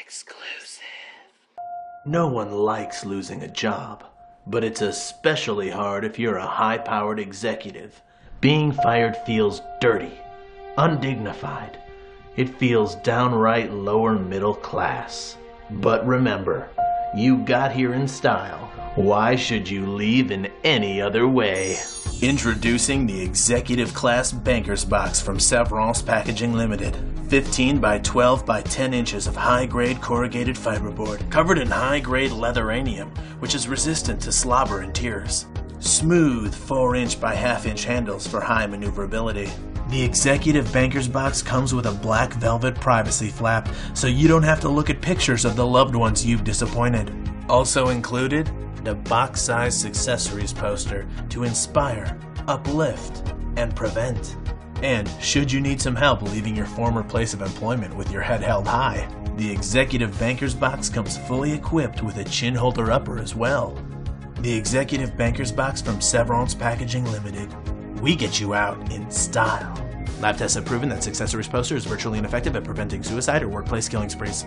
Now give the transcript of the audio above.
Exclusive. No one likes losing a job, but it's especially hard if you're a high-powered executive. Being fired feels dirty, undignified. It feels downright lower middle class. But remember, you got here in style. Why should you leave in any other way? Introducing the Executive Class Banker's Box from Severance Packaging Limited. 15 by 12 by 10 inches of high-grade corrugated fiberboard covered in high-grade leatheranium, which is resistant to slobber and tears. Smooth 4-inch by half-inch handles for high maneuverability. The Executive Banker's Box comes with a black velvet privacy flap, so you don't have to look at pictures of the loved ones you've disappointed. Also included, the box-sized Successories poster to inspire, uplift, and prevent. And should you need some help leaving your former place of employment with your head held high, the Executive Banker's Box comes fully equipped with a chin holder upper as well. The Executive Banker's Box from Severance Packaging Limited. We get you out in style. Lab tests have proven that Successories poster is virtually ineffective at preventing suicide or workplace killing sprees.